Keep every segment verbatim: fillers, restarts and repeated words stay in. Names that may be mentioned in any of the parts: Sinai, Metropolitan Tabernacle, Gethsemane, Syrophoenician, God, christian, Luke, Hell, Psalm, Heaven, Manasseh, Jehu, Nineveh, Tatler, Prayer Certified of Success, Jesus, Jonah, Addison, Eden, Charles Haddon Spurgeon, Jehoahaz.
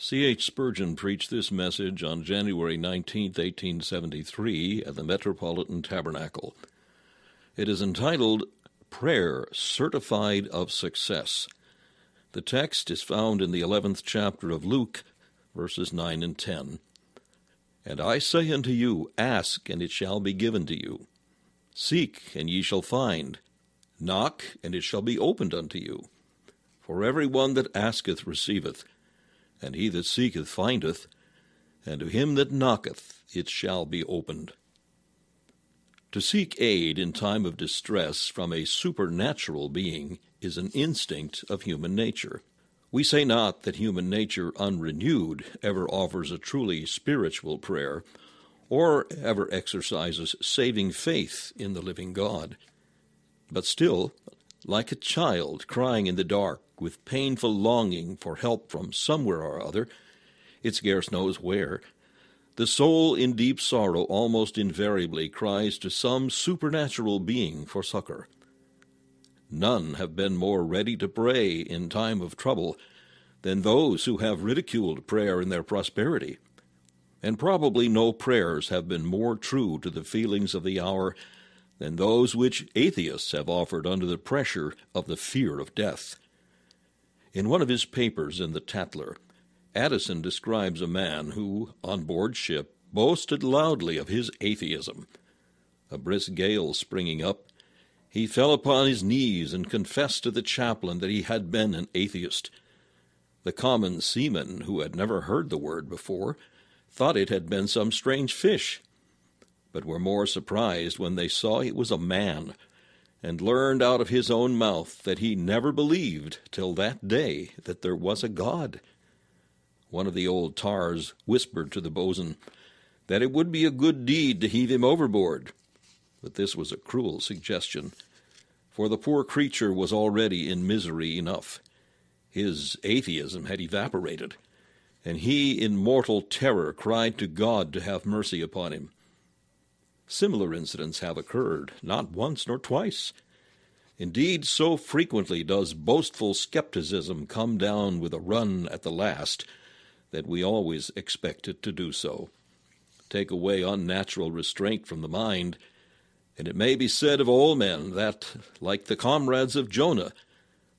C H Spurgeon preached this message on January nineteenth, eighteen seventy-three, at the Metropolitan Tabernacle. It is entitled, Prayer Certified of Success. The text is found in the eleventh chapter of Luke, verses nine and ten. And I say unto you, ask, and it shall be given to you. Seek, and ye shall find. Knock, and it shall be opened unto you. For every one that asketh receiveth, and he that seeketh findeth, and to him that knocketh it shall be opened. To seek aid in time of distress from a supernatural being is an instinct of human nature. We say not that human nature unrenewed ever offers a truly spiritual prayer, or ever exercises saving faith in the living God. But still, like a child crying in the dark with painful longing for help from somewhere or other, it scarce knows where, the soul in deep sorrow almost invariably cries to some supernatural being for succor. None have been more ready to pray in time of trouble than those who have ridiculed prayer in their prosperity, and probably no prayers have been more true to the feelings of the hour than those which atheists have offered under the pressure of the fear of death. In one of his papers in the Tatler, Addison describes a man who, on board ship, boasted loudly of his atheism. A brisk gale springing up, he fell upon his knees and confessed to the chaplain that he had been an atheist. The common seaman, who had never heard the word before, thought it had been some strange fish, but were more surprised when they saw it was a man, and learned out of his own mouth that he never believed till that day that there was a God. One of the old tars whispered to the bosun that it would be a good deed to heave him overboard, but this was a cruel suggestion, for the poor creature was already in misery enough. His atheism had evaporated, and he in mortal terror cried to God to have mercy upon him. Similar incidents have occurred, not once nor twice. Indeed, so frequently does boastful skepticism come down with a run at the last that we always expect it to do so. Take away unnatural restraint from the mind, and it may be said of all men that, like the comrades of Jonah,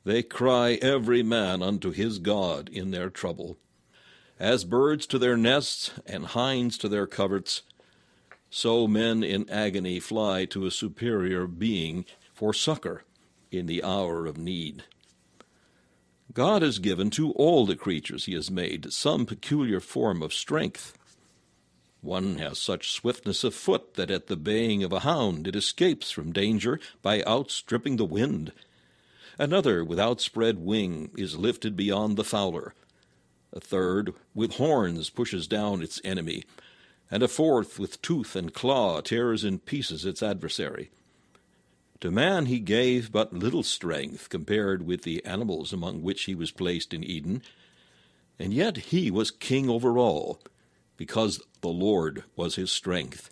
they cry every man unto his God in their trouble. As birds to their nests and hinds to their coverts, so men in agony fly to a superior being for succor in the hour of need. God has given to all the creatures he has made some peculiar form of strength. One has such swiftness of foot that at the baying of a hound it escapes from danger by outstripping the wind. Another with outspread wing is lifted beyond the fowler. A third with horns pushes down its enemy, and a fourth with tooth and claw tears in pieces its adversary. To man he gave but little strength compared with the animals among which he was placed in Eden, and yet he was king over all, because the Lord was his strength.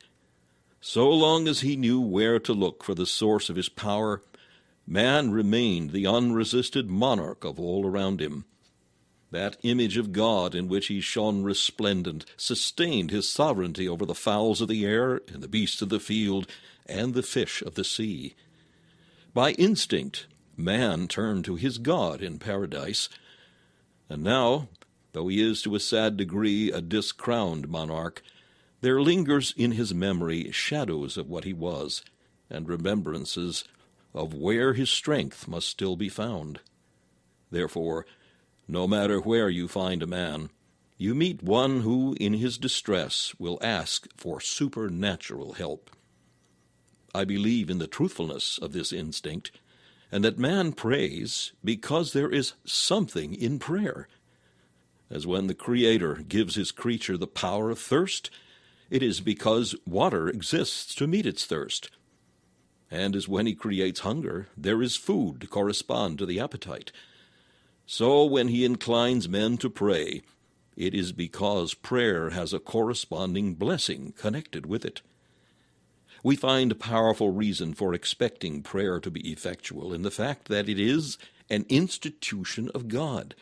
So long as he knew where to look for the source of his power, man remained the unresisted monarch of all around him. That image of God in which he shone resplendent sustained his sovereignty over the fowls of the air and the beasts of the field and the fish of the sea. By instinct, man turned to his God in paradise, and now, though he is to a sad degree a discrowned monarch, there lingers in his memory shadows of what he was, and remembrances of where his strength must still be found. Therefore, no matter where you find a man, you meet one who, in his distress, will ask for supernatural help. I believe in the truthfulness of this instinct, and that man prays because there is something in prayer. As when the Creator gives his creature the power of thirst, it is because water exists to meet its thirst. And as when he creates hunger, there is food to correspond to the appetite. So when he inclines men to pray, it is because prayer has a corresponding blessing connected with it. We find powerful reason for expecting prayer to be effectual in the fact that it is an institution of God.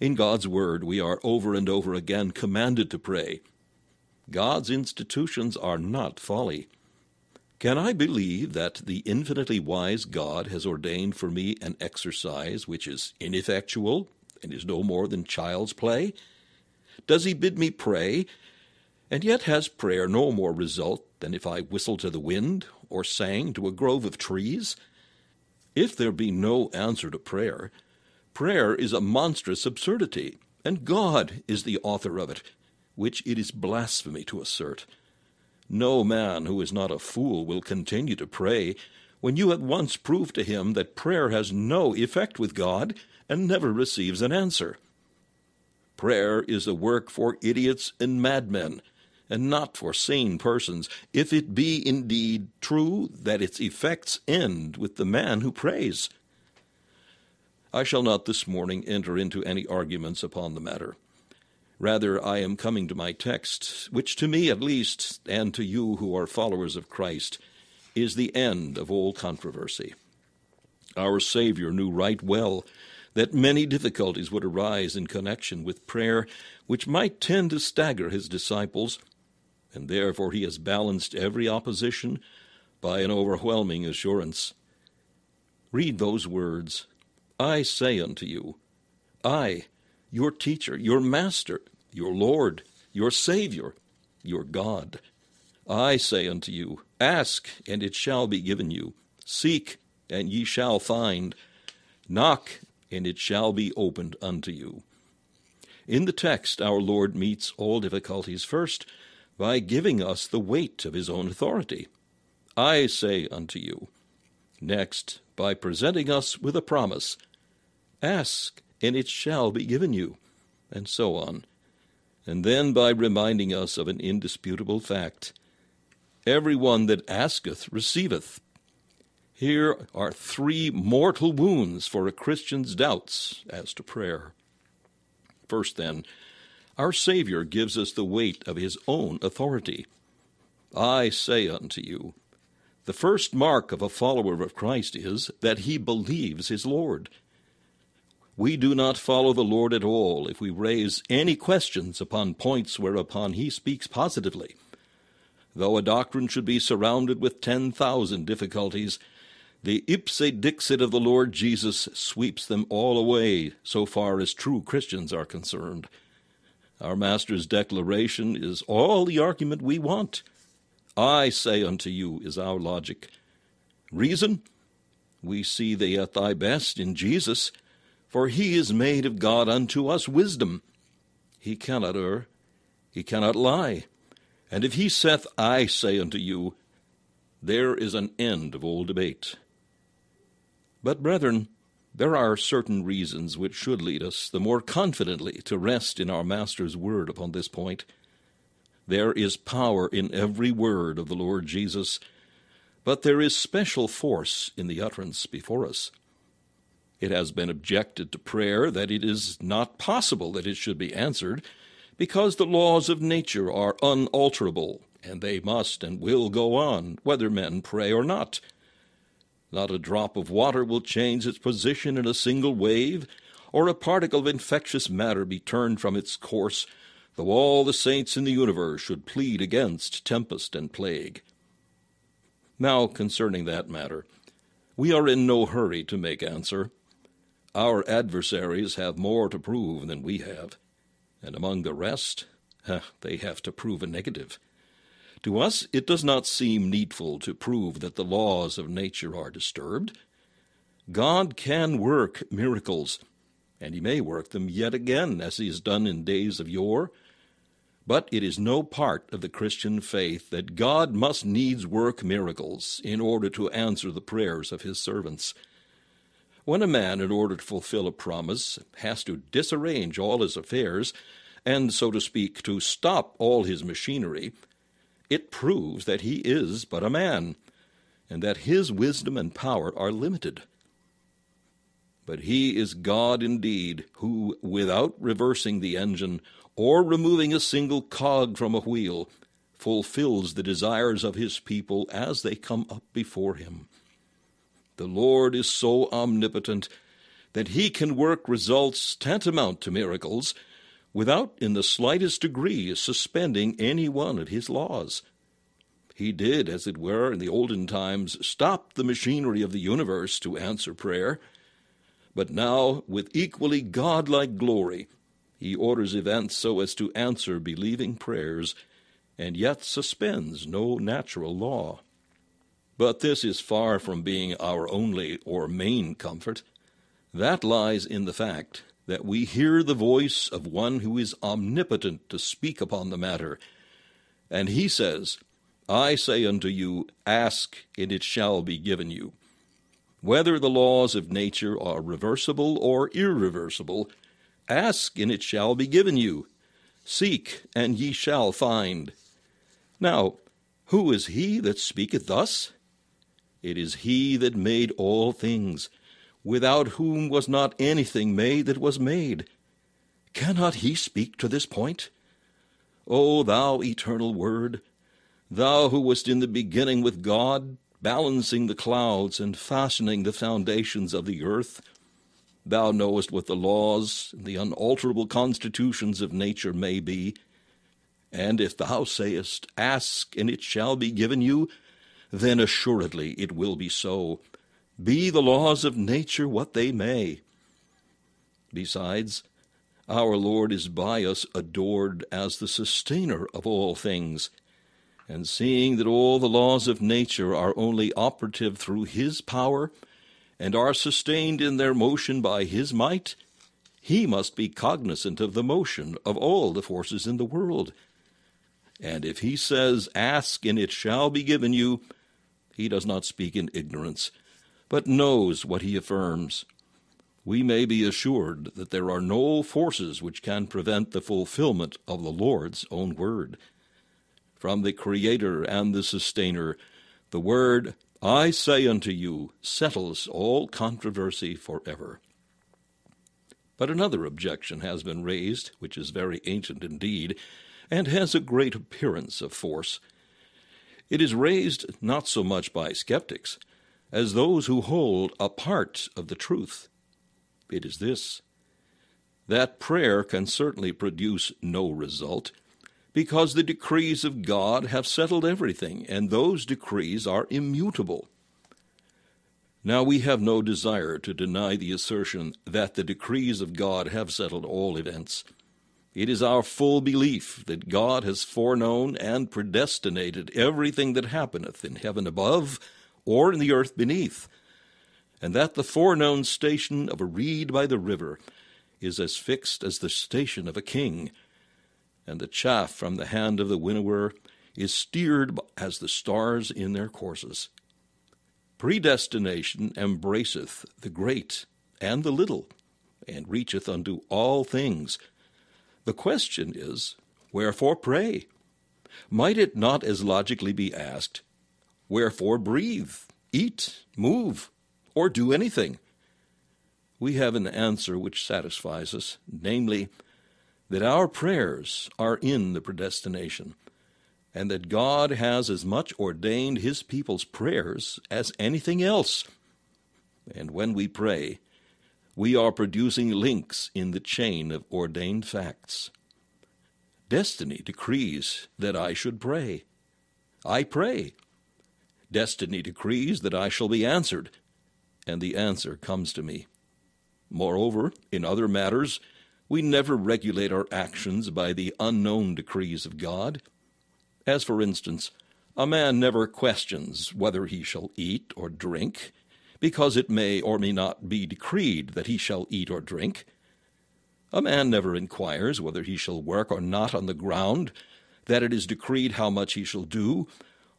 In God's Word, we are over and over again commanded to pray. God's institutions are not folly. Can I believe that the infinitely wise God has ordained for me an exercise which is ineffectual and is no more than child's play? Does he bid me pray, and yet has prayer no more result than if I whistled to the wind or sang to a grove of trees? If there be no answer to prayer, prayer is a monstrous absurdity, and God is the author of it, which it is blasphemy to assert. No man who is not a fool will continue to pray when you at once prove to him that prayer has no effect with God and never receives an answer. Prayer is a work for idiots and madmen, and not for sane persons, if it be indeed true that its effects end with the man who prays. I shall not this morning enter into any arguments upon the matter. Rather, I am coming to my text, which to me at least, and to you who are followers of Christ, is the end of all controversy. Our Savior knew right well that many difficulties would arise in connection with prayer, which might tend to stagger his disciples, and therefore he has balanced every opposition by an overwhelming assurance. Read those words, "I say unto you," I, your teacher, your master, your Lord, your Savior, your God. "I say unto you, ask, and it shall be given you. Seek, and ye shall find. Knock, and it shall be opened unto you." In the text, our Lord meets all difficulties first by giving us the weight of his own authority. "I say unto you." Next, by presenting us with a promise. "Ask, and it shall be given you," and so on. And then by reminding us of an indisputable fact, "Everyone that asketh receiveth." Here are three mortal wounds for a Christian's doubts as to prayer. First, then, our Savior gives us the weight of his own authority. "I say unto you." The first mark of a follower of Christ is that he believes his Lord. We do not follow the Lord at all if we raise any questions upon points whereupon he speaks positively. Though a doctrine should be surrounded with ten thousand difficulties, the ipse dixit of the Lord Jesus sweeps them all away so far as true Christians are concerned. Our Master's declaration is all the argument we want. "I say unto you" is our logic. Reason? We see thee at thy best in Jesus. "For he is made of God unto us wisdom." He cannot err, he cannot lie. And if he saith, "I say unto you," there is an end of all debate. But, brethren, there are certain reasons which should lead us the more confidently to rest in our Master's word upon this point. There is power in every word of the Lord Jesus, but there is special force in the utterance before us. It has been objected to prayer that it is not possible that it should be answered, because the laws of nature are unalterable, and they must and will go on, whether men pray or not. Not a drop of water will change its position in a single wave, or a particle of infectious matter be turned from its course, though all the saints in the universe should plead against tempest and plague. Now, concerning that matter, we are in no hurry to make answer. Our adversaries have more to prove than we have, and among the rest, they have to prove a negative. To us, it does not seem needful to prove that the laws of nature are disturbed. God can work miracles, and he may work them yet again, as he has done in days of yore. But it is no part of the Christian faith that God must needs work miracles in order to answer the prayers of his servants. When a man, in order to fulfill a promise, has to disarrange all his affairs, and, so to speak, to stop all his machinery, it proves that he is but a man, and that his wisdom and power are limited. But he is God indeed, who, without reversing the engine, or removing a single cog from a wheel, fulfills the desires of his people as they come up before him. The Lord is so omnipotent that he can work results tantamount to miracles without in the slightest degree suspending any one of his laws. He did, as it were, in the olden times, stop the machinery of the universe to answer prayer, but now, with equally godlike glory, he orders events so as to answer believing prayers, and yet suspends no natural law. But this is far from being our only or main comfort. That lies in the fact that we hear the voice of one who is omnipotent to speak upon the matter, and he says, I say unto you, ask, and it shall be given you. Whether the laws of nature are reversible or irreversible, ask, and it shall be given you. Seek, and ye shall find. Now, who is he that speaketh thus? It is he that made all things, without whom was not anything made that was made. Cannot he speak to this point? O thou eternal word, thou who wast in the beginning with God, balancing the clouds and fastening the foundations of the earth, thou knowest what the laws and the unalterable constitutions of nature may be. And if thou sayest, ask, and it shall be given you, then assuredly it will be so, be the laws of nature what they may. Besides, our Lord is by us adored as the sustainer of all things, and seeing that all the laws of nature are only operative through his power, and are sustained in their motion by his might, he must be cognizant of the motion of all the forces in the world. And if he says, ask, and it shall be given you, he does not speak in ignorance, but knows what he affirms. We may be assured that there are no forces which can prevent the fulfillment of the Lord's own word. From the Creator and the Sustainer, the word, I say unto you, settles all controversy forever. But another objection has been raised, which is very ancient indeed, and has a great appearance of force. It is raised not so much by skeptics as those who hold a part of the truth. It is this, that prayer can certainly produce no result, because the decrees of God have settled everything, and those decrees are immutable. Now we have no desire to deny the assertion that the decrees of God have settled all events. It is our full belief that God has foreknown and predestinated everything that happeneth in heaven above or in the earth beneath, and that the foreknown station of a reed by the river is as fixed as the station of a king, and the chaff from the hand of the winnower is steered as the stars in their courses. Predestination embraceth the great and the little, and reacheth unto all things. The question is, wherefore pray? Might it not as logically be asked, wherefore breathe, eat, move, or do anything? We have an answer which satisfies us, namely, that our prayers are in the predestination, and that God has as much ordained his people's prayers as anything else. And when we pray, we are producing links in the chain of ordained facts. Destiny decrees that I should pray. I pray. Destiny decrees that I shall be answered, and the answer comes to me. Moreover, in other matters, we never regulate our actions by the unknown decrees of God. As, for instance, a man never questions whether he shall eat or drink, because it may or may not be decreed that he shall eat or drink. A man never inquires whether he shall work or not on the ground, that it is decreed how much he shall do,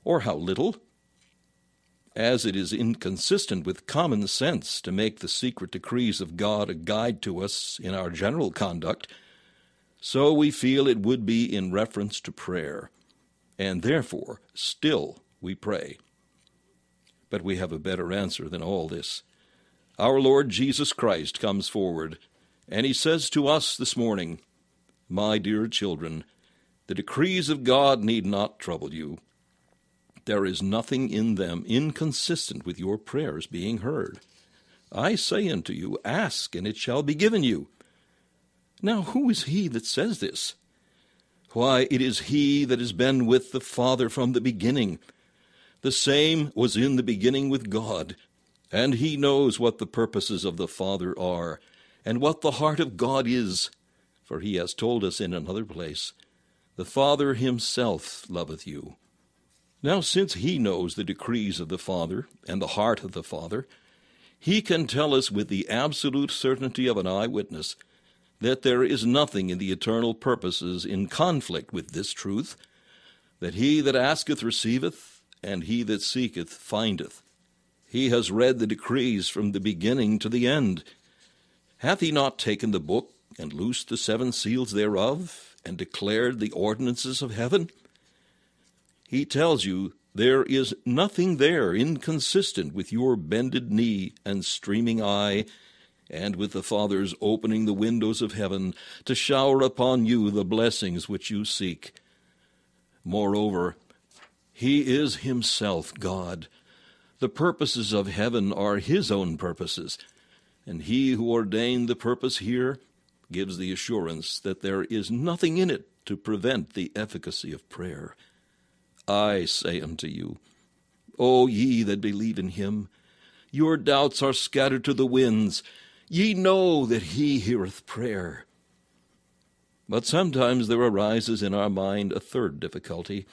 or how little. As it is inconsistent with common sense to make the secret decrees of God a guide to us in our general conduct, so we feel it would be in reference to prayer, and therefore still we pray. But we have a better answer than all this. Our Lord Jesus Christ comes forward, and he says to us this morning, My dear children, the decrees of God need not trouble you. There is nothing in them inconsistent with your prayers being heard. I say unto you, ask, and it shall be given you. Now who is he that says this? Why, it is he that has been with the Father from the beginning. The same was in the beginning with God, and he knows what the purposes of the Father are, and what the heart of God is. For he has told us in another place, the Father himself loveth you. Now since he knows the decrees of the Father and the heart of the Father, he can tell us with the absolute certainty of an eyewitness that there is nothing in the eternal purposes in conflict with this truth, that he that asketh receiveth, and he that seeketh findeth. He has read the decrees from the beginning to the end. Hath he not taken the book, and loosed the seven seals thereof, and declared the ordinances of heaven? He tells you there is nothing there inconsistent with your bended knee and streaming eye, and with the Father's opening the windows of heaven to shower upon you the blessings which you seek. Moreover, he is himself God. The purposes of heaven are his own purposes, and he who ordained the purpose here gives the assurance that there is nothing in it to prevent the efficacy of prayer. I say unto you, O ye that believe in him, your doubts are scattered to the winds. Ye know that he heareth prayer. But sometimes there arises in our mind a third difficulty,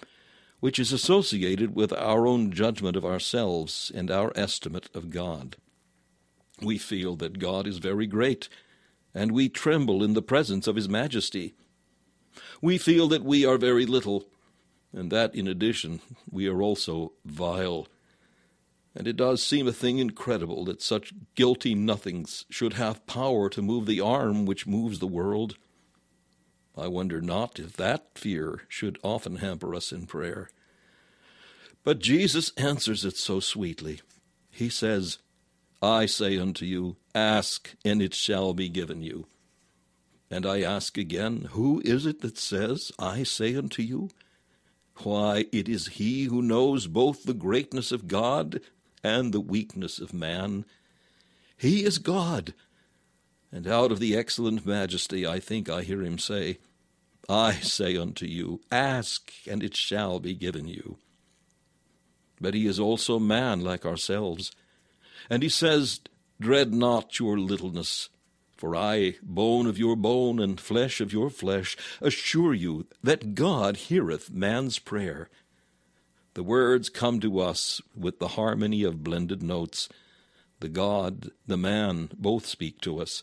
which is associated with our own judgment of ourselves and our estimate of God. We feel that God is very great, and we tremble in the presence of his majesty. We feel that we are very little, and that, in addition, we are also vile. And it does seem a thing incredible that such guilty nothings should have power to move the arm which moves the world. I wonder not if that fear should often hamper us in prayer. But Jesus answers it so sweetly. He says, I say unto you, ask, and it shall be given you. And I ask again, who is it that says, I say unto you? Why, it is he who knows both the greatness of God and the weakness of man. He is God. And out of the excellent majesty, I think I hear him say, I say unto you, ask, and it shall be given you. But he is also man like ourselves. And he says, dread not your littleness, for I, bone of your bone and flesh of your flesh, assure you that God heareth man's prayer. The words come to us with the harmony of blended notes. The God, the man, both speak to us.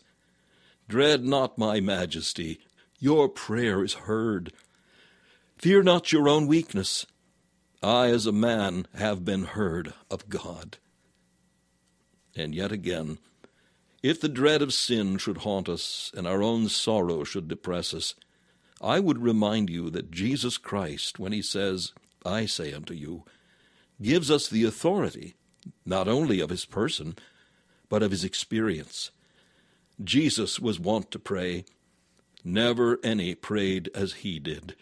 Dread not my majesty, your prayer is heard. Fear not your own weakness. I as a man have been heard of God. And yet again, if the dread of sin should haunt us and our own sorrow should depress us, I would remind you that Jesus Christ, when he says, I say unto you, gives us the authority, not only of his person, but of his experience. Jesus was wont to pray. Never any prayed as he did.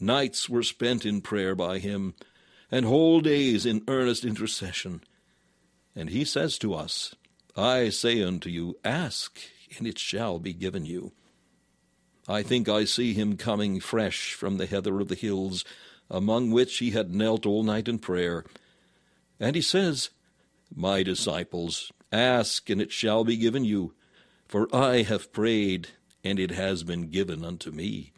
Nights were spent in prayer by him, and whole days in earnest intercession. And he says to us, I say unto you, ask, and it shall be given you. I think I see him coming fresh from the heather of the hills, among which he had knelt all night in prayer. And he says, My disciples, ask, and it shall be given you, for I have prayed, and it has been given unto me.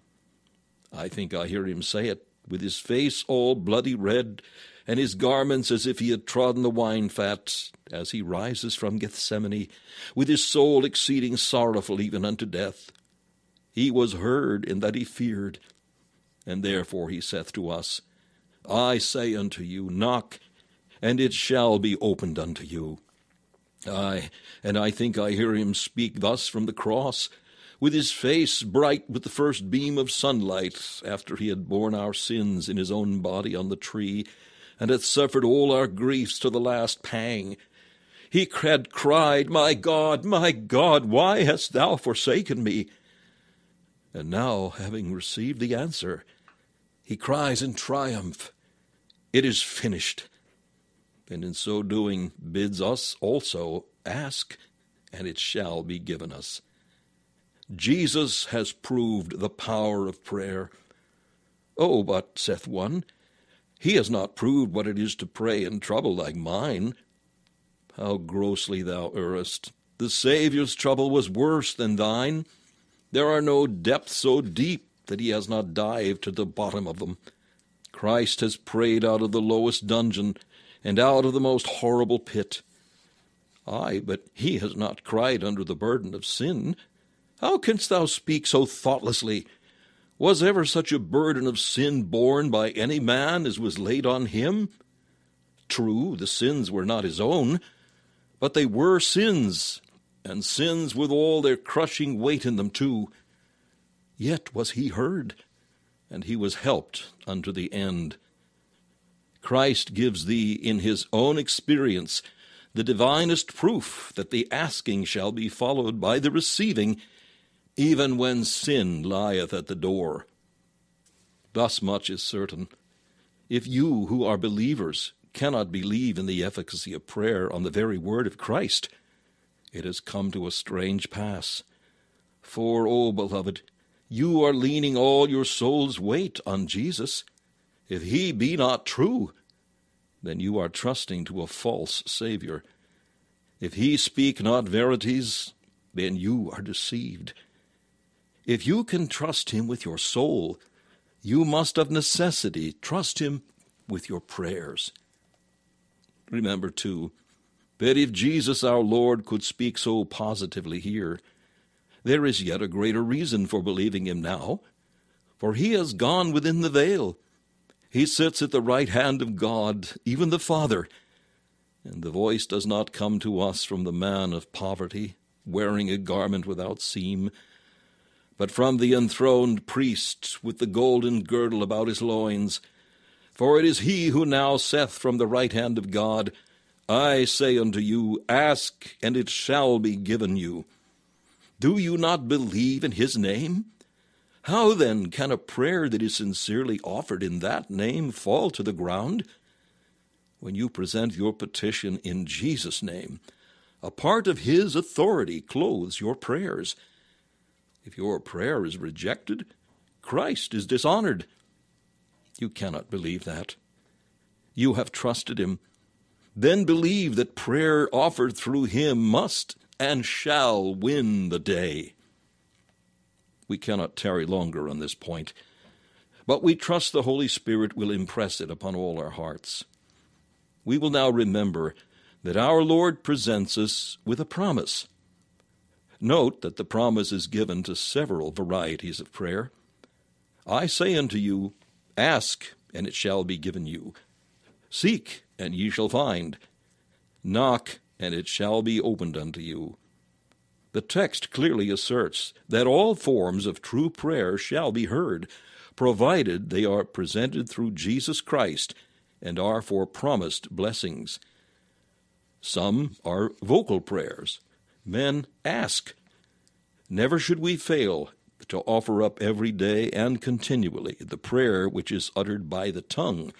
I think I hear him say it, with his face all bloody red, and his garments as if he had trodden the wine-fat, as he rises from Gethsemane, with his soul exceeding sorrowful even unto death. He was heard in that he feared, and therefore he saith to us, I say unto you, knock, and it shall be opened unto you. Aye, and I think I hear him speak thus from the cross, with his face bright with the first beam of sunlight, after he had borne our sins in his own body on the tree, and had suffered all our griefs to the last pang. He had cried, My God, my God, why hast thou forsaken me? And now, having received the answer, he cries in triumph, It is finished. And in so doing bids us also Ask, and it shall be given us. Jesus has proved the power of prayer. Oh, but, saith one, he has not proved what it is to pray in trouble like mine. How grossly thou errest! The Saviour's trouble was worse than thine. There are no depths so deep that he has not dived to the bottom of them. Christ has prayed out of the lowest dungeon and out of the most horrible pit. Aye, but he has not cried under the burden of sin. How canst thou speak so thoughtlessly? Was ever such a burden of sin borne by any man as was laid on him? True, the sins were not his own, but they were sins, and sins with all their crushing weight in them too. Yet was he heard, and he was helped unto the end. Christ gives thee in his own experience the divinest proof that the asking shall be followed by the receiving, even when sin lieth at the door. Thus much is certain. If you who are believers cannot believe in the efficacy of prayer on the very word of Christ, it has come to a strange pass. For, O beloved, you are leaning all your soul's weight on Jesus. If he be not true, then you are trusting to a false Savior. If he speak not verities, then you are deceived. If you can trust him with your soul, you must of necessity trust him with your prayers. Remember, too, that if Jesus our Lord could speak so positively here, there is yet a greater reason for believing him now, for he has gone within the veil. He sits at the right hand of God, even the Father, and the voice does not come to us from the man of poverty, wearing a garment without seam, but from the enthroned priest with the golden girdle about his loins. For it is he who now saith from the right hand of God, I say unto you, ask, and it shall be given you. Do you not believe in his name? How then can a prayer that is sincerely offered in that name fall to the ground? When you present your petition in Jesus' name, a part of his authority clothes your prayers. If your prayer is rejected, Christ is dishonored. You cannot believe that. You have trusted him. Then believe that prayer offered through him must and shall win the day. We cannot tarry longer on this point, but we trust the Holy Spirit will impress it upon all our hearts. We will now remember that our Lord presents us with a promise. Note that the promise is given to several varieties of prayer. I say unto you, ask, and it shall be given you. Seek, and ye shall find. Knock, and it shall be opened unto you. The text clearly asserts that all forms of true prayer shall be heard, provided they are presented through Jesus Christ and are for promised blessings. Some are vocal prayers. Men ask. Never should we fail to offer up every day and continually the prayer which is uttered by the tongue,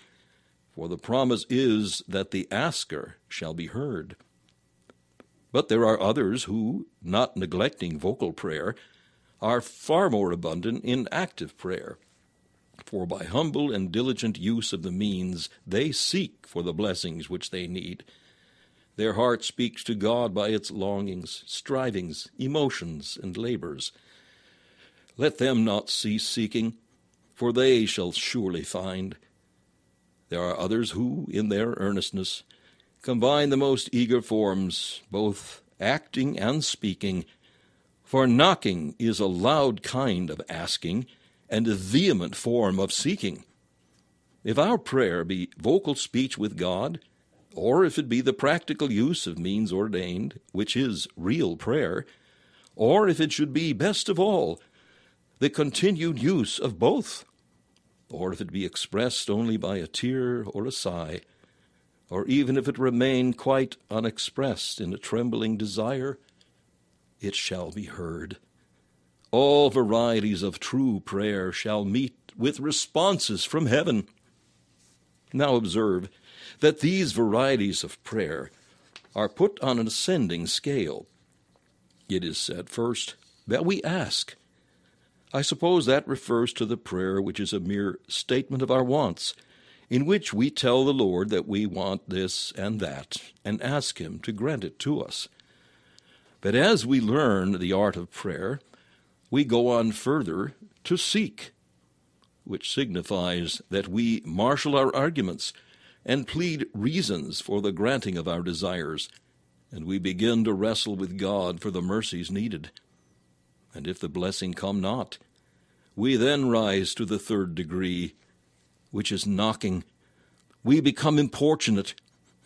for the promise is that the asker shall be heard. But there are others who, not neglecting vocal prayer, are far more abundant in active prayer, for by humble and diligent use of the means they seek for the blessings which they need. Their heart speaks to God by its longings, strivings, emotions, and labors. Let them not cease seeking, for they shall surely find. There are others who, in their earnestness, combine the most eager forms, both acting and speaking, for knocking is a loud kind of asking and a vehement form of seeking. If our prayer be vocal speech with God, or if it be the practical use of means ordained, which is real prayer, or if it should be, best of all, the continued use of both, or if it be expressed only by a tear or a sigh, or even if it remain quite unexpressed in a trembling desire, it shall be heard. All varieties of true prayer shall meet with responses from heaven. Now observe that these varieties of prayer are put on an ascending scale. It is said first that we ask. I suppose that refers to the prayer which is a mere statement of our wants, in which we tell the Lord that we want this and that, and ask Him to grant it to us. But as we learn the art of prayer, we go on further to seek, which signifies that we marshal our arguments and plead reasons for the granting of our desires, and we begin to wrestle with God for the mercies needed. And if the blessing come not, we then rise to the third degree, which is knocking. We become importunate.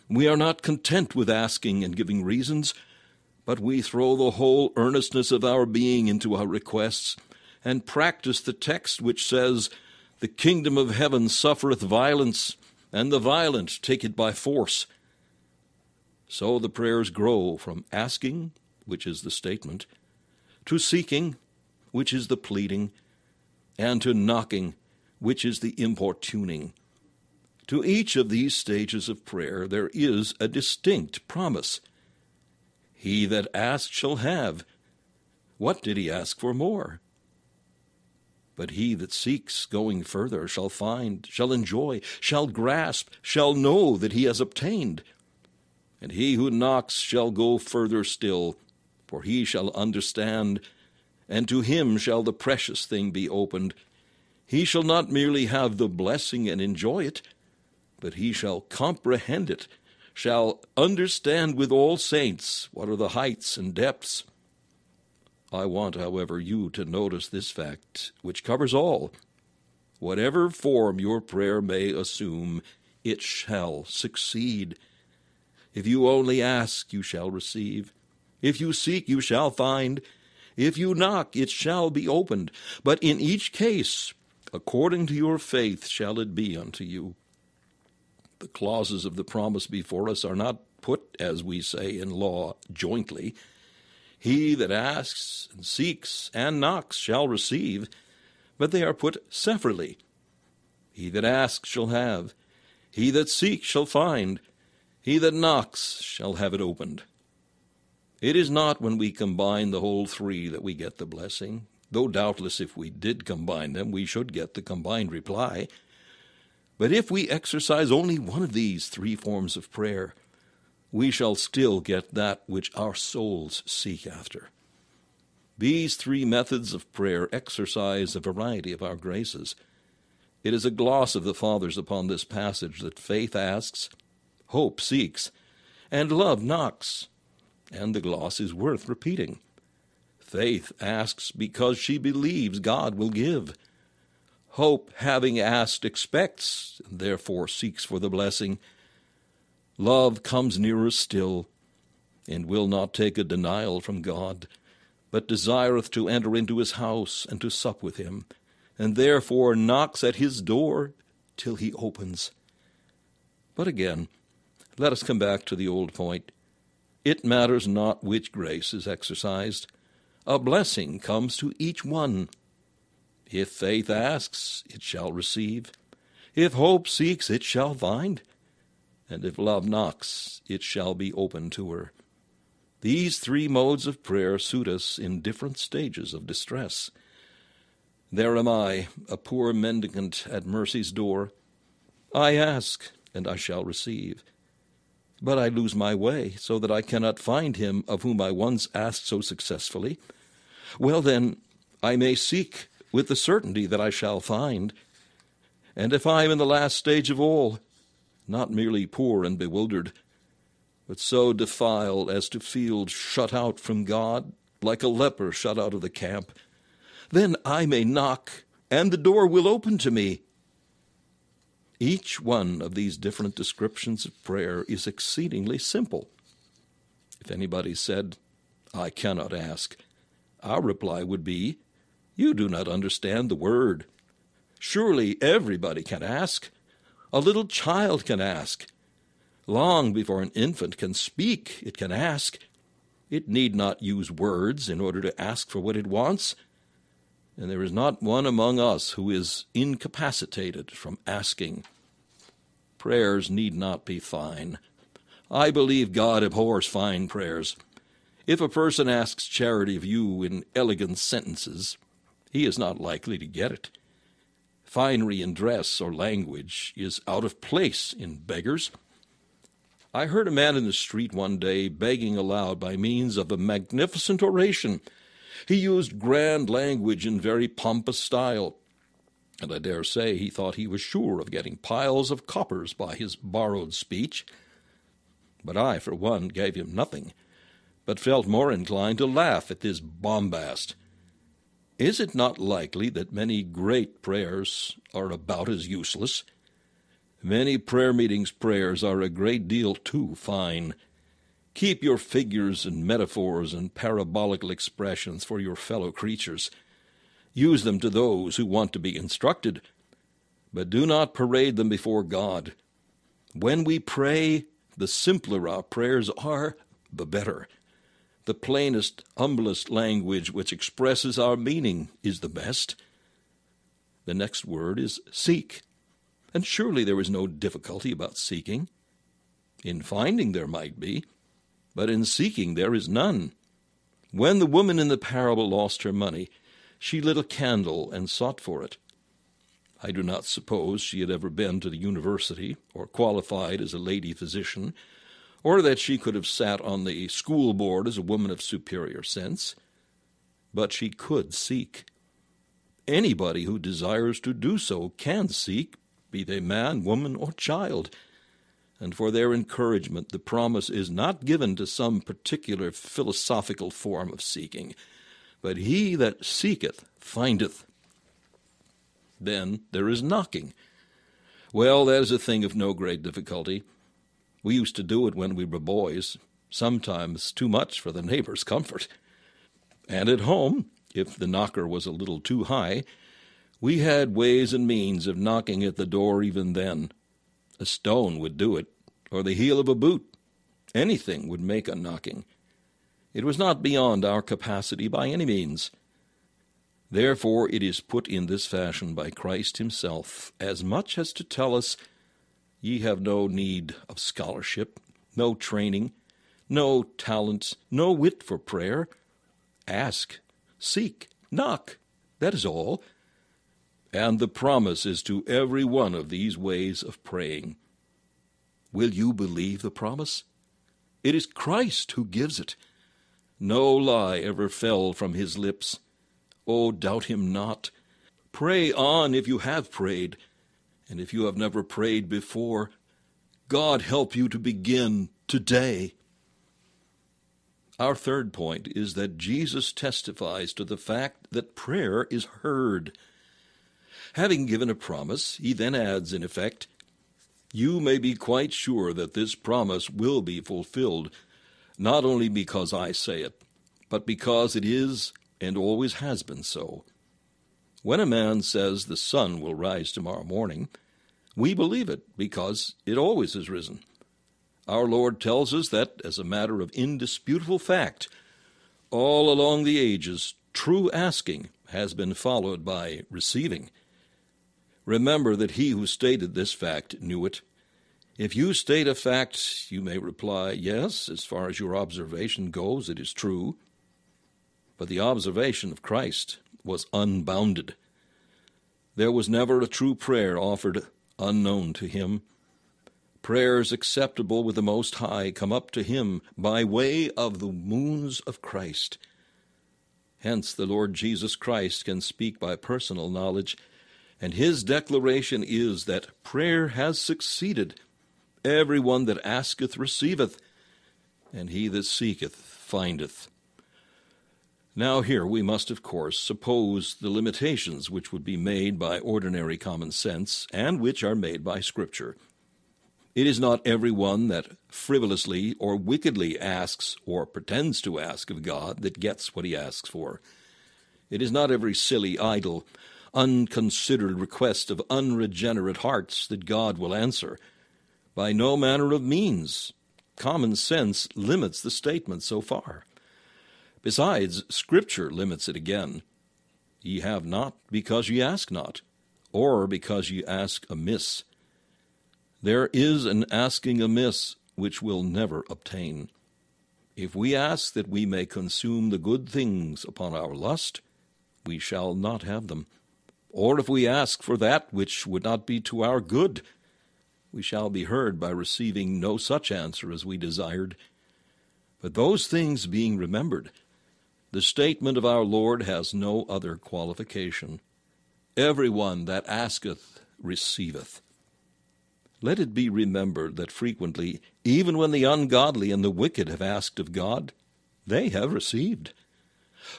We are not content with asking and giving reasons, but we throw the whole earnestness of our being into our requests, and practice the text which says, "The kingdom of heaven suffereth violence, and the violent take it by force." So the prayers grow from asking, which is the statement, to seeking, which is the pleading, and to knocking, which is the importuning. To each of these stages of prayer there is a distinct promise. He that asks shall have. What did he ask for more? But he that seeks, going further, shall find, shall enjoy, shall grasp, shall know that he has obtained. And he who knocks shall go further still, for he shall understand, and to him shall the precious thing be opened. He shall not merely have the blessing and enjoy it, but he shall comprehend it, shall understand with all saints what are the heights and depths. I want, however, you to notice this fact, which covers all. Whatever form your prayer may assume, it shall succeed. If you only ask, you shall receive. If you seek, you shall find. If you knock, it shall be opened. But in each case, according to your faith shall it be unto you. The clauses of the promise before us are not put, as we say in law, jointly. He that asks and seeks and knocks shall receive, but they are put separately. He that asks shall have. He that seeks shall find. He that knocks shall have it opened. It is not when we combine the whole three that we get the blessing, though doubtless if we did combine them, we should get the combined reply. But if we exercise only one of these three forms of prayer, we shall still get that which our souls seek after. These three methods of prayer exercise a variety of our graces. It is a gloss of the Fathers upon this passage that faith asks, hope seeks, and love knocks, and the gloss is worth repeating. Faith asks because she believes God will give. Hope, having asked, expects, and therefore seeks for the blessing. Love comes nearer still, and will not take a denial from God, but desireth to enter into his house and to sup with him, and therefore knocks at his door till he opens. But again, let us come back to the old point. It matters not which grace is exercised. A blessing comes to each one. If faith asks, it shall receive. If hope seeks, it shall find. And if love knocks, it shall be open to her. These three modes of prayer suit us in different stages of distress. There am I, a poor mendicant at mercy's door. I ask, and I shall receive. But I lose my way, so that I cannot find him of whom I once asked so successfully. Well, then, I may seek with the certainty that I shall find. And if I am in the last stage of all, not merely poor and bewildered, but so defiled as to feel shut out from God, like a leper shut out of the camp, then I may knock, and the door will open to me. Each one of these different descriptions of prayer is exceedingly simple. If anybody said, "I cannot ask," our reply would be, "You do not understand the word." Surely everybody can ask. A little child can ask. Long before an infant can speak, it can ask. It need not use words in order to ask for what it wants. And there is not one among us who is incapacitated from asking. Prayers need not be fine. I believe God abhors fine prayers. If a person asks charity of you in elegant sentences, he is not likely to get it. Finery in dress or language is out of place in beggars. I heard a man in the street one day begging aloud by means of a magnificent oration. He used grand language in very pompous style, and I dare say he thought he was sure of getting piles of coppers by his borrowed speech. But I, for one, gave him nothing, but felt more inclined to laugh at this bombast. Is it not likely that many great prayers are about as useless? Many prayer meetings' prayers are a great deal too fine. Keep your figures and metaphors and parabolical expressions for your fellow creatures. Use them to those who want to be instructed, but do not parade them before God. When we pray, the simpler our prayers are, the better. The plainest, humblest language which expresses our meaning is the best. The next word is seek, and surely there is no difficulty about seeking. In finding there might be, but in seeking there is none. When the woman in the parable lost her money, she lit a candle and sought for it. I do not suppose she had ever been to the university, or qualified as a lady physician, or that she could have sat on the school board as a woman of superior sense. But she could seek. Anybody who desires to do so can seek, be they man, woman, or child. And for their encouragement, the promise is not given to some particular philosophical form of seeking, but he that seeketh findeth. Then there is knocking. Well, that is a thing of no great difficulty. We used to do it when we were boys, sometimes too much for the neighbor's comfort. And at home, if the knocker was a little too high, we had ways and means of knocking at the door even then. A stone would do it, or the heel of a boot. Anything would make a knocking. It was not beyond our capacity by any means. Therefore it is put in this fashion by Christ himself, as much as to tell us, ye have no need of scholarship, no training, no talents, no wit for prayer. Ask, seek, knock, that is all. And the promise is to every one of these ways of praying. Will you believe the promise? It is Christ who gives it. No lie ever fell from his lips. Oh, doubt him not. Pray on if you have prayed, and if you have never prayed before, God help you to begin today. Our third point is that Jesus testifies to the fact that prayer is heard. Having given a promise, he then adds, in effect, you may be quite sure that this promise will be fulfilled, not only because I say it, but because it is and always has been so. When a man says the sun will rise tomorrow morning, we believe it because it always has risen. Our Lord tells us that, as a matter of indisputable fact, all along the ages, true asking has been followed by receiving. Remember that he who stated this fact knew it. If you state a fact, you may reply, yes, as far as your observation goes, it is true. But the observation of Christ was unbounded. There was never a true prayer offered unknown to him. Prayers acceptable with the Most High come up to him by way of the wounds of Christ. Hence the Lord Jesus Christ can speak by personal knowledge, and his declaration is that prayer has succeeded. Every one that asketh receiveth, and he that seeketh findeth. Now here we must, of course, suppose the limitations which would be made by ordinary common sense, and which are made by Scripture. It is not every one that frivolously or wickedly asks or pretends to ask of God that gets what he asks for. It is not every silly, idle, unconsidered request of unregenerate hearts that God will answer. By no manner of means. Common sense limits the statement so far. Besides, Scripture limits it again. Ye have not because ye ask not, or because ye ask amiss. There is an asking amiss which will never obtain. If we ask that we may consume the good things upon our lust, we shall not have them. Or if we ask for that which would not be to our good, we shall be heard by receiving no such answer as we desired. But those things being remembered, the statement of our Lord has no other qualification. Everyone that asketh receiveth. Let it be remembered that frequently, even when the ungodly and the wicked have asked of God, they have received.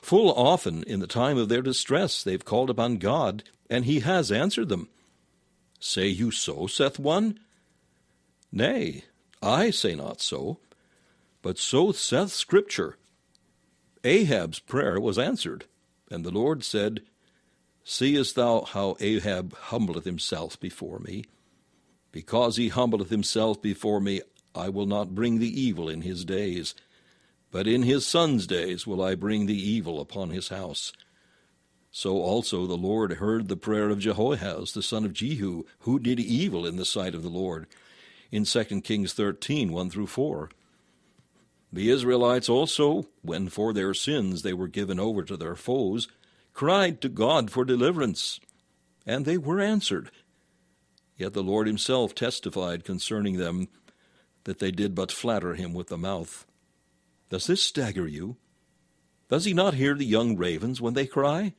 Full often in the time of their distress they've called upon God, and he has answered them. Say you so, saith one? Nay, I say not so, but so saith Scripture. Ahab's prayer was answered, and the Lord said, Seest thou how Ahab humbleth himself before me? Because he humbleth himself before me, I will not bring the evil in his days, but in his son's days will I bring the evil upon his house. So also the Lord heard the prayer of Jehoahaz, the son of Jehu, who did evil in the sight of the Lord, in Second Kings thirteen, one through four. The Israelites also, when for their sins they were given over to their foes, cried to God for deliverance, and they were answered. Yet the Lord himself testified concerning them that they did but flatter him with the mouth. Does this stagger you? Does he not hear the young ravens when they cry?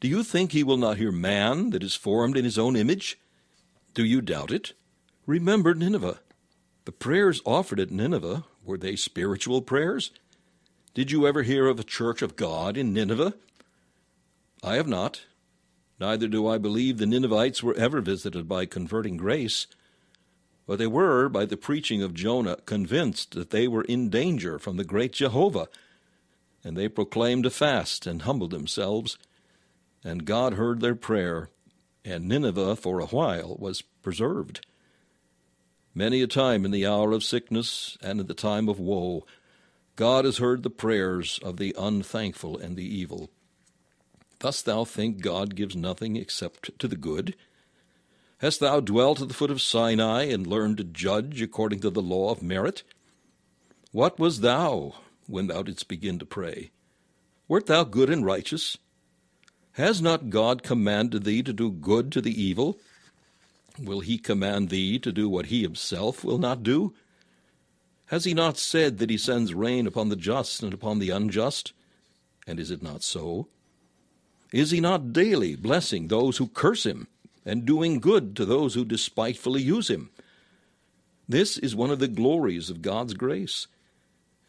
Do you think he will not hear man that is formed in his own image? Do you doubt it? Remember Nineveh. The prayers offered at Nineveh, were they spiritual prayers? Did you ever hear of a church of God in Nineveh? I have not. Neither do I believe the Ninevites were ever visited by converting grace, but they were, by the preaching of Jonah, convinced that they were in danger from the great Jehovah, and they proclaimed a fast and humbled themselves, and God heard their prayer, and Nineveh for a while was preserved. Many a time in the hour of sickness and in the time of woe, God has heard the prayers of the unthankful and the evil. Dost thou think God gives nothing except to the good? Hast thou dwelt at the foot of Sinai and learned to judge according to the law of merit? What was thou when thou didst begin to pray? Wert thou good and righteous? Has not God commanded thee to do good to the evil? Will he command thee to do what he himself will not do? Has he not said that he sends rain upon the just and upon the unjust? And is it not so? Is he not daily blessing those who curse him, and doing good to those who despitefully use him? This is one of the glories of God's grace.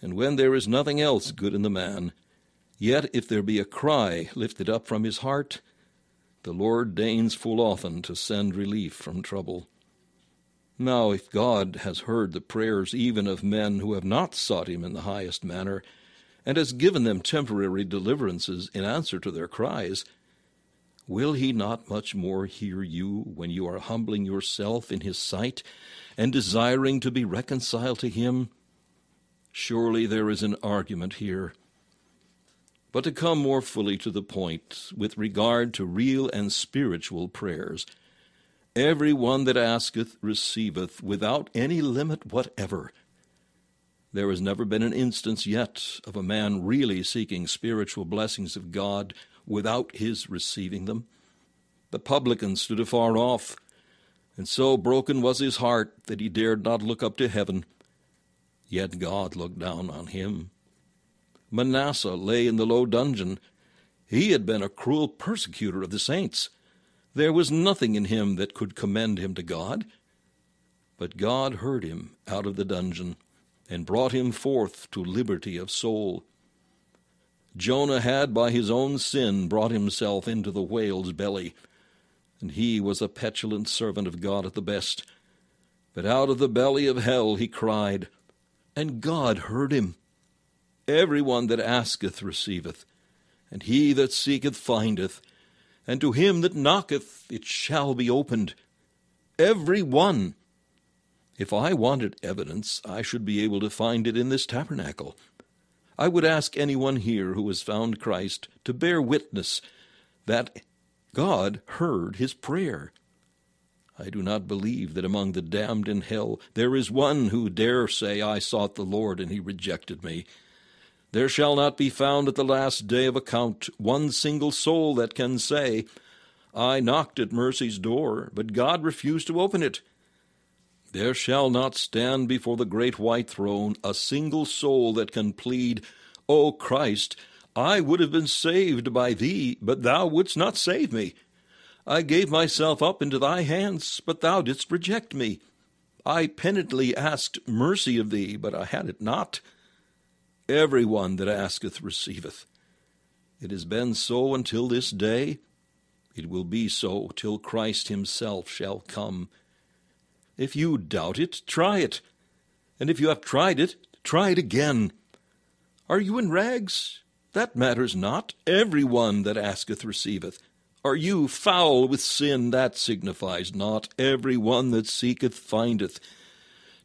And when there is nothing else good in the man, yet if there be a cry lifted up from his heart, the Lord deigns full often to send relief from trouble. Now, if God has heard the prayers even of men who have not sought him in the highest manner, and has given them temporary deliverances in answer to their cries, will he not much more hear you when you are humbling yourself in his sight and desiring to be reconciled to him? Surely there is an argument here. But to come more fully to the point with regard to real and spiritual prayers, every one that asketh receiveth without any limit whatever. There has never been an instance yet of a man really seeking spiritual blessings of God without his receiving them. The publican stood afar off, and so broken was his heart that he dared not look up to heaven. Yet God looked down on him. Manasseh lay in the low dungeon. He had been a cruel persecutor of the saints. There was nothing in him that could commend him to God. But God heard him out of the dungeon, and brought him forth to liberty of soul. Jonah had by his own sin brought himself into the whale's belly, and he was a petulant servant of God at the best. But out of the belly of hell he cried, and God heard him. Every one that asketh receiveth, and he that seeketh findeth, and to him that knocketh it shall be opened. Every one. If I wanted evidence, I should be able to find it in this tabernacle. I would ask anyone here who has found Christ to bear witness that God heard his prayer. I do not believe that among the damned in hell there is one who dare say, I sought the Lord, and he rejected me. There shall not be found at the last day of account one single soul that can say, I knocked at mercy's door, but God refused to open it. There shall not stand before the great white throne a single soul that can plead, O Christ, I would have been saved by thee, but thou wouldst not save me. I gave myself up into thy hands, but thou didst reject me. I penitently asked mercy of thee, but I had it not. Every one that asketh receiveth. It has been so until this day. It will be so till Christ himself shall come. If you doubt it, try it. And if you have tried it, try it again. Are you in rags? That matters not. Every one that asketh receiveth. Are you foul with sin? That signifies not. Every one that seeketh findeth.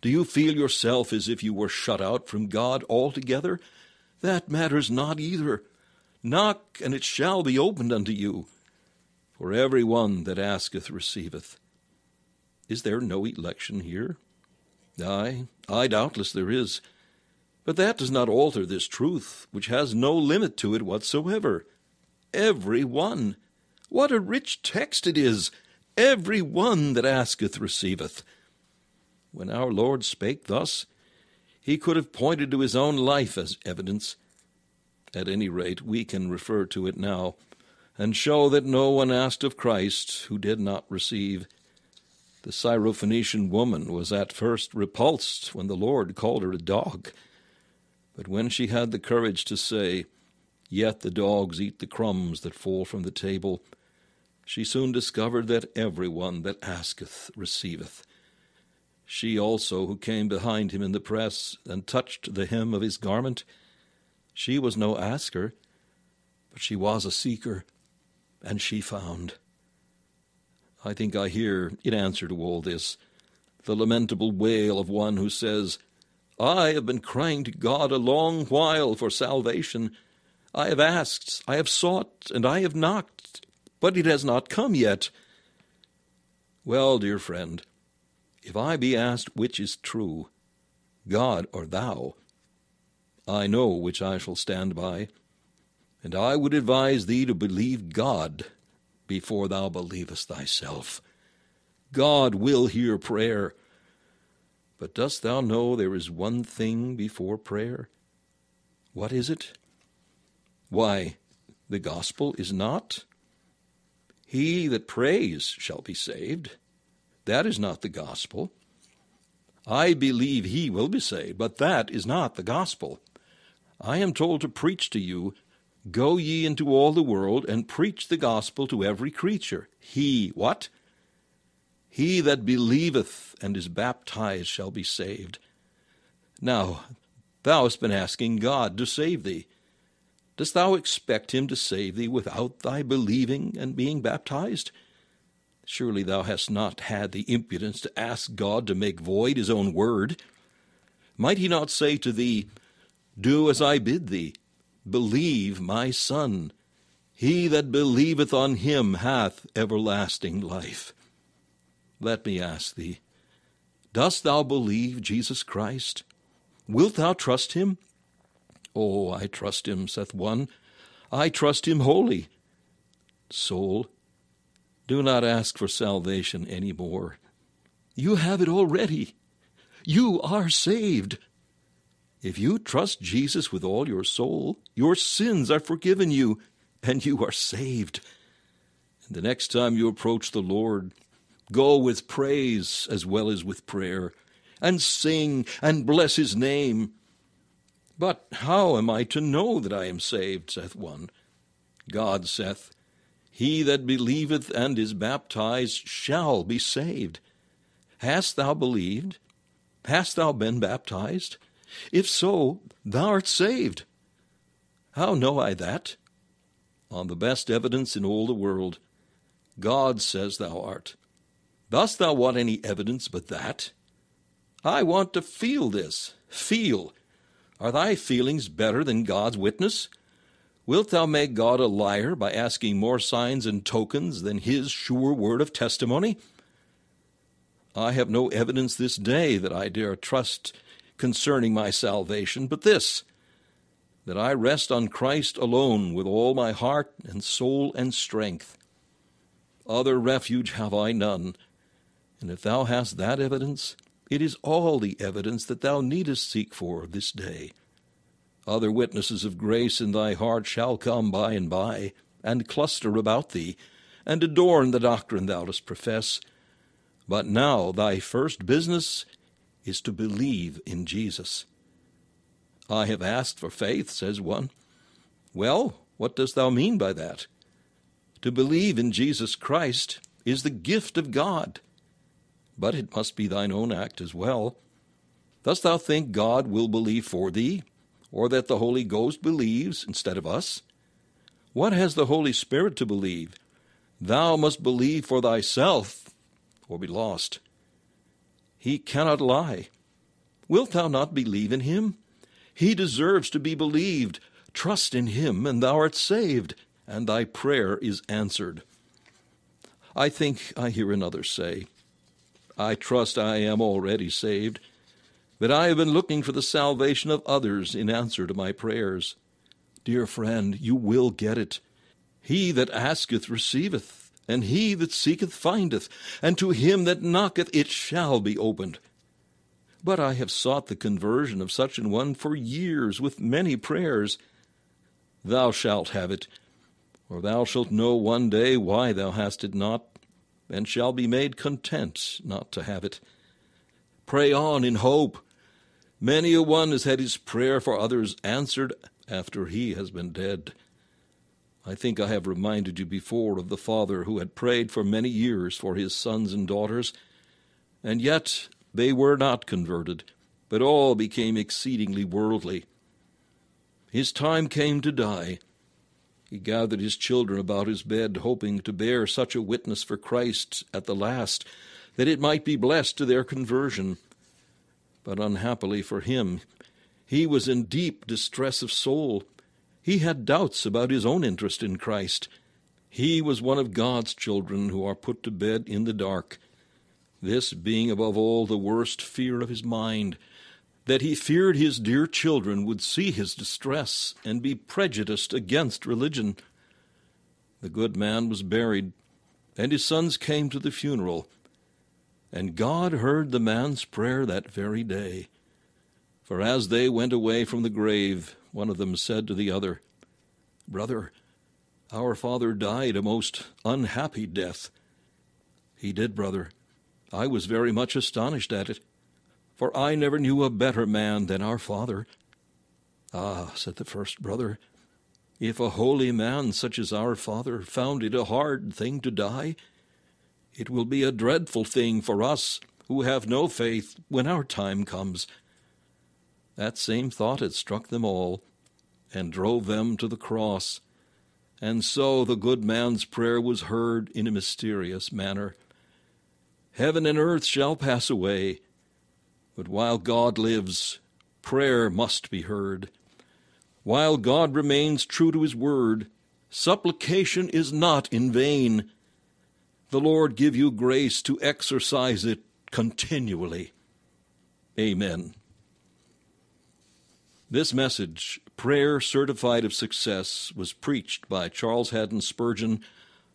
Do you feel yourself as if you were shut out from God altogether? That matters not either. Knock, and it shall be opened unto you. For every one that asketh receiveth. Is there no election here? Aye, aye, doubtless there is. But that does not alter this truth, which has no limit to it whatsoever. Every one. What a rich text it is! Every one that asketh receiveth. When our Lord spake thus, he could have pointed to his own life as evidence. At any rate, we can refer to it now, and show that no one asked of Christ who did not receive. The Syrophoenician woman was at first repulsed when the Lord called her a dog. But when she had the courage to say, Yet the dogs eat the crumbs that fall from the table, she soon discovered that every one that asketh receiveth. She also, who came behind him in the press and touched the hem of his garment, she was no asker, but she was a seeker, and she found. I think I hear, in answer to all this, the lamentable wail of one who says, I have been crying to God a long while for salvation. I have asked, I have sought, and I have knocked, but it has not come yet. Well, dear friend, if I be asked which is true, God or thou, I know which I shall stand by, and I would advise thee to believe God before thou believest thyself. God will hear prayer. But dost thou know there is one thing before prayer? What is it? Why, the gospel is not. He that prays shall be saved. That is not the gospel. I believe he will be saved, but that is not the gospel. I am told to preach to you, Go ye into all the world, and preach the gospel to every creature. He, what? He that believeth and is baptized shall be saved. Now, thou hast been asking God to save thee. Dost thou expect him to save thee without thy believing and being baptized? Surely thou hast not had the impudence to ask God to make void his own word. Might he not say to thee, Do as I bid thee, believe my Son. He that believeth on him hath everlasting life. Let me ask thee, dost thou believe Jesus Christ? Wilt thou trust him? Oh, I trust him, saith one. I trust him wholly. Soul, do not ask for salvation any more. You have it already. You are saved. If you trust Jesus with all your soul, your sins are forgiven you, and you are saved. And the next time you approach the Lord, go with praise as well as with prayer, and sing and bless his name. But how am I to know that I am saved, saith one? God saith, He that believeth and is baptized shall be saved. Hast thou believed? Hast thou been baptized? If so, thou art saved. How know I that? On the best evidence in all the world, God says thou art. Dost thou want any evidence but that? I want to feel this. Feel. Are thy feelings better than God's witness? Wilt thou make God a liar by asking more signs and tokens than his sure word of testimony? I have no evidence this day that I dare trust concerning my salvation, but this, that I rest on Christ alone with all my heart and soul and strength. Other refuge have I none. And if thou hast that evidence, it is all the evidence that thou needest seek for this day. Other witnesses of grace in thy heart shall come by and by, and cluster about thee, and adorn the doctrine thou dost profess. But now thy first business is to believe in Jesus. I have asked for faith, says one. Well, what dost thou mean by that? To believe in Jesus Christ is the gift of God, but it must be thine own act as well. Dost thou think God will believe for thee, or that the Holy Ghost believes instead of us? What has the Holy Spirit to believe? Thou must believe for thyself, or be lost. He cannot lie. Wilt thou not believe in him? He deserves to be believed. Trust in him, and thou art saved, and thy prayer is answered. I think I hear another say, I trust I am already saved, but I have been looking for the salvation of others in answer to my prayers. Dear friend, you will get it. He that asketh receiveth, and he that seeketh findeth, and to him that knocketh it shall be opened. But I have sought the conversion of such an one for years with many prayers. Thou shalt have it, or thou shalt know one day why thou hast it not, and shall be made content not to have it. Pray on in hope. Many a one has had his prayer for others answered after he has been dead. I think I have reminded you before of the father who had prayed for many years for his sons and daughters, and yet they were not converted, but all became exceedingly worldly. His time came to die. He gathered his children about his bed, hoping to bear such a witness for Christ at the last, that it might be blessed to their conversion. But unhappily for him, he was in deep distress of soul. He had doubts about his own interest in Christ. He was one of God's children who are put to bed in the dark, this being above all the worst fear of his mind, that he feared his dear children would see his distress and be prejudiced against religion. The good man was buried, and his sons came to the funeral, and God heard the man's prayer that very day. For as they went away from the grave, one of them said to the other, Brother, our father died a most unhappy death. He did, brother. I was very much astonished at it, for I never knew a better man than our father. Ah, said the first brother, if a holy man such as our father found it a hard thing to die, it will be a dreadful thing for us who have no faith when our time comes. That same thought had struck them all, and drove them to the cross, and so the good man's prayer was heard in a mysterious manner. Heaven and earth shall pass away, but while God lives, prayer must be heard. While God remains true to his word, supplication is not in vain. The Lord give you grace to exercise it continually. Amen. This message, Prayer Certified of Success, was preached by Charles Haddon Spurgeon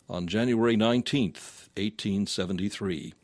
on January nineteenth, eighteen seventy-three.